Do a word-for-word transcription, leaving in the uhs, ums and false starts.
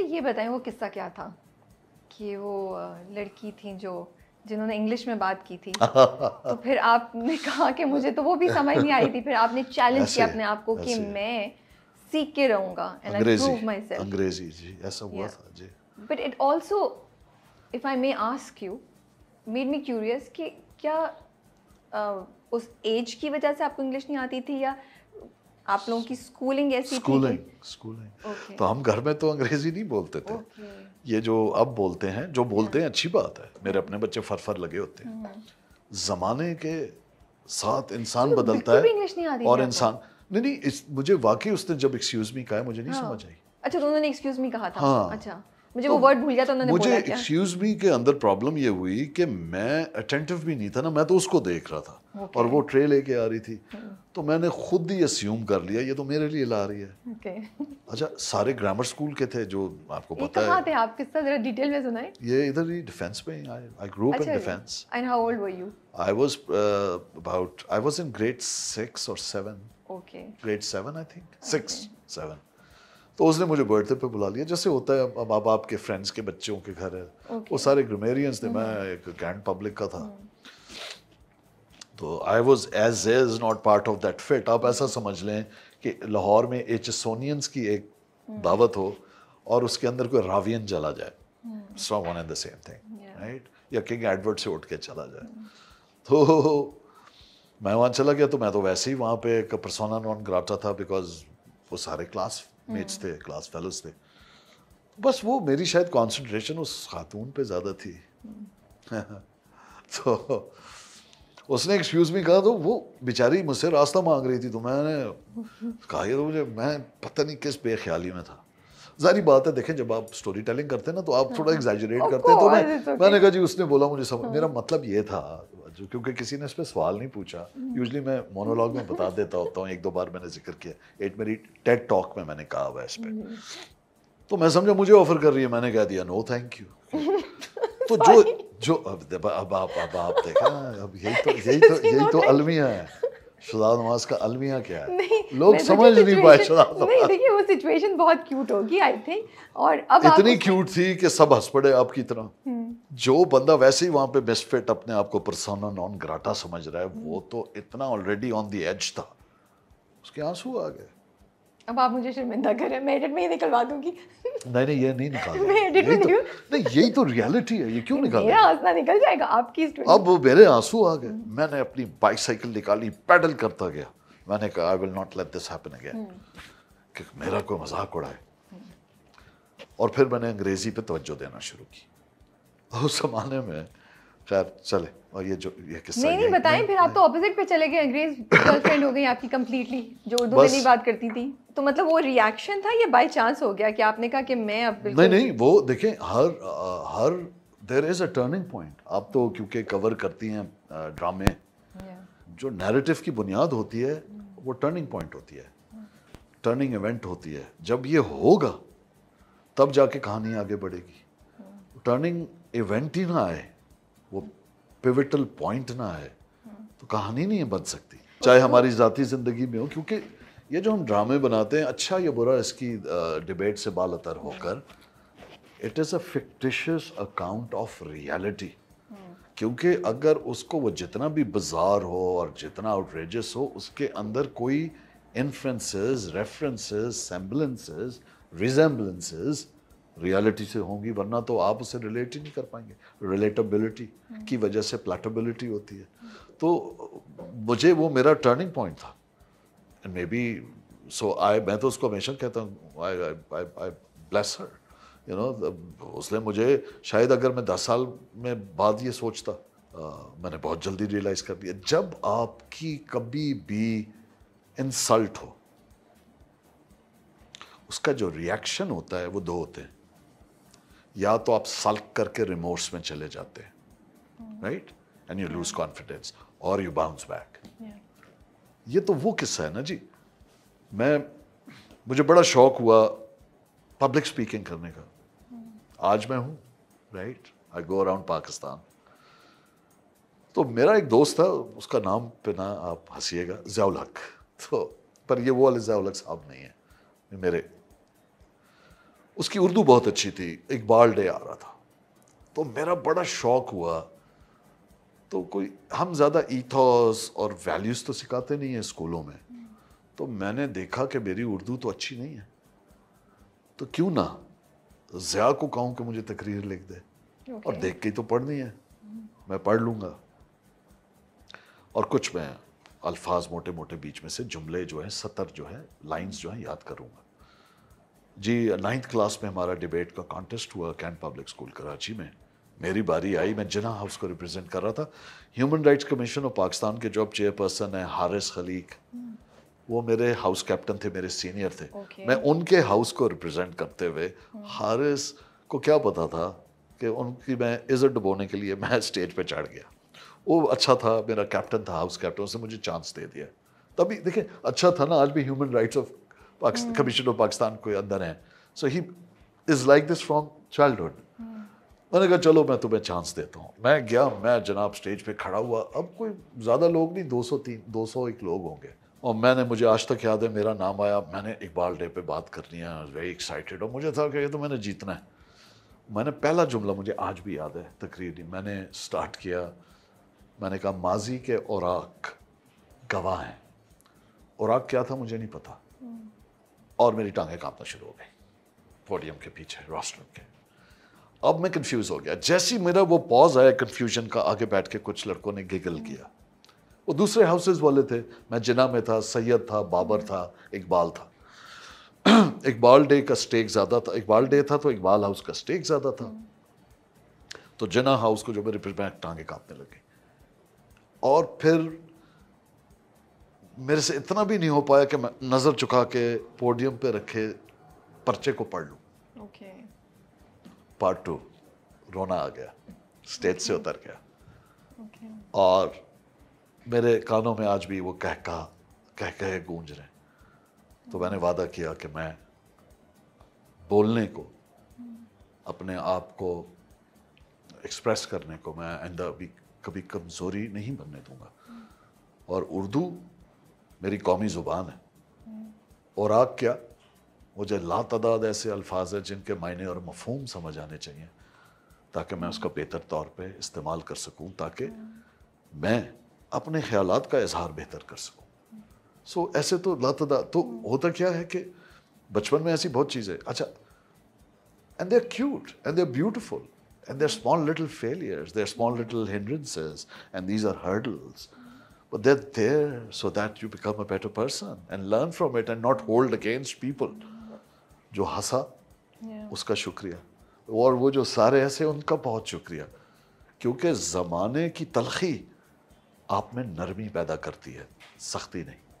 ये बताएं वो किस्सा क्या था कि वो लड़की थी जो जिन्होंने इंग्लिश में बात की थी तो फिर आपने कहा कि मुझे तो वो भी समझ नहीं आ रही थी, फिर आपने चैलेंज किया अपने आप को कि मैं सीख के रहूँगा and I prove myself अंग्रेजी। जी ऐसा हुआ था जी। But it also if I may ask you made me curious कि क्या uh, उस एज की वजह से आपको इंग्लिश नहीं आती थी या आप लोगों की स्कूलिंग ऐसी स्कूलिंग स्कूलिंग okay. तो हम घर में तो अंग्रेजी नहीं बोलते थे okay. ये जो अब बोलते हैं जो बोलते हैं अच्छी बात है, मेरे अपने बच्चे फरफर लगे होते हैं। जमाने के साथ इंसान तो बदलता है नहीं और इंसान नहीं नहीं इस, मुझे वाकई उसने जब एक्सक्यूज मी कहा मुझे नहीं हाँ. समझ आई। अच्छा तो उन्होंने एक्सक्यूज मी कहा था हाँ. अच्छा मुझे वो वर्ड भूल गया था उन्होंने। मुझे एक्सक्यूज मी के अंदर प्रॉब्लम ये हुई कि मैं अटेंटिव भी नहीं था ना, मैं तो उसको देख रहा था okay. और वो ट्रे लेके आ रही थी तो मैंने खुद ही अस्यूम कर लिया ये तो मेरे लिए ला रही है okay. अच्छा सारे ग्रामर स्कूल के थे जो आपको पता है। कहाँ थे आप, किस्सा जरा डिटेल में सुनाएं। ये इधर ही डिफेंस में I grew up in defence. And how old were you? I was about I was in grade six और seven okay grade seven I think six seven. तो उसने मुझे बर्थडे पे बुला लिया जैसे होता है अब अब आपके फ्रेंड्स के बच्चों के घर है okay. वो सारे ग्रामेरियंस थे, मैं एक कैंट पब्लिक का था तो I was as is not part of that fit. आप ऐसा समझ लें कि लाहौर में एचसोनियंस की एक दावत हो और उसके अंदर कोई रावियन चला जाए so one and the same thing right, या किंग एडवर्ड से उठ के चला जाए। तो मैं वहाँ चला गया तो मैं तो वैसे ही वहाँ पे एक पर्सोना नॉन ग्राटा था बिकॉज वो सारे क्लास मेट्स थे क्लास फेलोज थे। बस वो मेरी शायद कंसंट्रेशन उस खातून पे ज़्यादा थी तो उसने एक्सक्यूज़ मी कहा तो वो बेचारी मुझसे रास्ता मांग रही थी तो मैंने कहा ये तो मुझे मैं पता नहीं किस बेख्याली में था। जारी बात है देखें जब आप स्टोरी टेलिंग करते हैं ना तो आप थोड़ा एग्जैजरेट करते हैं तो मैं okay. मैंने कहा जी उसने बोला मुझे समझ मेरा मतलब ये था जो क्योंकि किसी ने इस पर सवाल नहीं पूछा। यूजली मैं मोनोलॉग में बता देता होता हूँ, एक दो बार मैंने जिक्र किया एट मेरी टेड टॉक में मैंने कहा हुआ इस पर। तो मैं समझा मुझे ऑफर कर रही है, मैंने कह दिया नो थैंक यू। तो जो जो अब अब आप अब आप देखा अब यही तो यही तो यही तो अलमिया है शुदा नमाज का। अलमिया क्या है लोग समझ नहीं पाए शुदा नमाज। नहीं देखिए वो सिचुएशन बहुत क्यूट होगी आई थिंक और अब इतनी क्यूट थी कि सब हंस पड़े आपकी तरह। जो बंदा वैसे ही वहाँ पे मिसफिट अपने आप को पर्सोना नॉन ग्राटा समझ रहा है वो तो इतना ऑलरेडी ऑन द एज था उसके आंसू आ गए। अब आप मुझे शर्मिंदा कर रहे हैं, मैं एडिट में ही निकलवा दूंगी। नहीं नहीं ये नहीं निकालूंगी मैं एडिट में नहीं। नहीं यही तो रियलिटी है, ये क्यों निकालूंगी? मेरा आंसू निकल जाएगा आपकी स्टोरी। अब वो मेरे आंसू आ गए, मैंने अपनी बाइसाइकिल निकाली पैडल करता गया। मैंने कहा I will not let this happen again कि मेरा कोई मजाक उड़ाए। और फिर मैंने अंग्रेजी पे तवज्जो देना शुरू की उस जमाने में। खैर चले और ये जो ये किस्सा नहीं नहीं बताएं। फिर आप तो ऑपोजिट पे चले गए, अंग्रेज गर्लफ्रेंड हो गई आपकी कंप्लीटली जो उर्दू में नहीं बात करती थी। तो मतलब वो रिएक्शन था या बाय चांस हो गया कि आपने कहा कि मैं अब नहीं नहीं वो देखें हर हर there is a turning point. आप तो क्योंकि कवर करती हैं ड्रामे, जो नैरेटिव की बुनियाद होती है वो टर्निंग पॉइंट होती है, टर्निंग इवेंट होती है। जब ये होगा तब जाके कहानी आगे बढ़ेगी। टर्निंग इवेंट ही ना आए, वो पिवटल पॉइंट ना आए तो कहानी नहीं बन सकती, चाहे हमारी ज़ाती ज़िंदगी में हो। क्योंकि ये जो हम ड्रामे बनाते हैं अच्छा या बुरा इसकी डिबेट से बालतर होकर it is a fictitious account of reality. क्योंकि अगर उसको वो जितना भी बिजार हो और जितना आउटरेजस हो उसके अंदर कोई inferences references semblances resemblances reality से होंगी, वरना तो आप उसे रिलेट ही नहीं कर पाएंगे। रिलेटेबिलिटी की वजह से प्लेटेबिलिटी होती है। तो मुझे वो मेरा टर्निंग पॉइंट था and maybe so I मैं तो उसको हमेशा कहता हूँ I I I bless her you know. उसने मुझे शायद अगर मैं दस साल में बाद ये सोचता आ, मैंने बहुत जल्दी रियलाइज़ कर दिया। जब आपकी कभी भी इंसल्ट हो उसका जो रिएक्शन होता है वो दो होते हैं, या तो आप सल्क करके रिमोर्स में चले जाते हैं right and you lose confidence और यू बाउंस बैक। ये तो वो किस्सा है ना जी। मैं मुझे बड़ा शौक हुआ पब्लिक स्पीकिंग करने का, आज मैं हूँ right I go around Pakistan. तो मेरा एक दोस्त था उसका नाम पे ना आप हंसिएगा ज़ियाउल हक, तो पर ये वो वाले ज़ियाउल हक साहब नहीं है मेरे। उसकी उर्दू बहुत अच्छी थी, इकबाल डे आ रहा था, तो मेरा बड़ा शौक़ हुआ। तो कोई हम ज़्यादा ईथॉस और वैल्यूज़ तो सिखाते नहीं हैं स्कूलों में, तो मैंने देखा कि मेरी उर्दू तो अच्छी नहीं है, तो क्यों ना ज़िया को कहूँ कि मुझे तकरीर लिख दे, okay. और देख के ही तो पढ़नी है, मैं पढ़ लूँगा, और कुछ मैं अल्फाज मोटे मोटे बीच में से जुमले जो हैं, सतर जो हैं, लाइंस जो हैं याद करूँगा। जी नाइन्थ क्लास में हमारा डिबेट का कॉन्टेस्ट हुआ कैंट पब्लिक स्कूल कराची में, मेरी बारी आई, मैं जिन्ना हाउस को रिप्रेजेंट कर रहा था। Human rights commission of Pakistan के जो अब चेयरपर्सन हैं हारिस खलीक, वो मेरे हाउस कैप्टन थे, मेरे सीनियर थे, okay. मैं उनके हाउस को रिप्रेजेंट करते हुए, हारिस को क्या पता था कि उनकी मैं इज्जत डुबोने के लिए मैं स्टेज पे चढ़ गया। वो अच्छा था, मेरा कैप्टन था, हाउस कैप्टन, उसने मुझे चांस दे दिया। तभी देखें अच्छा था ना, आज भी human rights of Pakistan commission of Pakistan के अंदर है। So he is like this from childhood. मैंने कहा चलो मैं तुम्हें चांस देता हूँ। मैं गया, मैं जनाब स्टेज पर खड़ा हुआ, अब कोई ज़्यादा लोग नहीं, दो सौ तीन दो सौ एक लोग होंगे, और मैंने, मुझे आज तक याद है मेरा नाम आया, मैंने इकबाल डे पे बात करनी है, वेरी एक्साइटेड, और मुझे था कि ये तो मैंने जीतना है। मैंने पहला जुमला, मुझे आज भी याद है तकरीर, मैंने स्टार्ट किया, मैंने कहा माजी के औराक गवाह हैं। औराक क्या था मुझे नहीं पता, और मेरी टांगें कांपना शुरू हो गई पोडियम के पीछे, रोस्टर के। अब मैं कन्फ्यूज़ हो गया, जैसी मेरा वो पॉज आया कन्फ्यूजन का, आगे बैठ के कुछ लड़कों ने गिगल किया, वो दूसरे हाउसेज वाले थे, मैं जिन्ना में था, सैयद था, बाबर था, इकबाल था। इकबाल डे का स्टेक ज़्यादा था, इकबाल डे था तो इकबाल हाउस का स्टेक ज़्यादा था, तो जिन्ना हाउस को जो मेरे फिर बैक टाँगें काँपने लगी, और फिर मेरे से इतना भी नहीं हो पाया कि मैं नज़र चुका के पोडियम पे रखे पर्चे को पढ़ लूँ। ओके, पार्ट टू, रोना आ गया, स्टेज okay. से उतर गया, okay. और मेरे कानों में आज भी वो कह का कह कहे गूंज रहे। तो मैंने वादा किया कि मैं बोलने को, अपने आप को एक्सप्रेस करने को मैं आइंदा भी कभी कमज़ोरी नहीं बनने दूंगा, और उर्दू मेरी कौमी ज़ुबान है, और आग क्या, मुझे लातदाद ऐसे अल्फाज हैं जिनके मायने और मफहूम समझ आने चाहिए, ताकि मैं उसका बेहतर तौर पे इस्तेमाल कर सकूं, ताकि मैं अपने ख्यालात का इजहार बेहतर कर सकूँ। सो so, ऐसे तो लातदा तो होता क्या है कि बचपन में ऐसी बहुत चीज़ें, अच्छा, and they are cute and they are beautiful and they are small little failures, they are small little hindrances and these are hurdles, but they are there so that you become a better person and learn from it and not hold against people. जो हंसा yeah. उसका शुक्रिया, और वो जो सारे ऐसे उनका बहुत शुक्रिया, क्योंकि ज़माने की तलखी आप में नरमी पैदा करती है, सख्ती नहीं।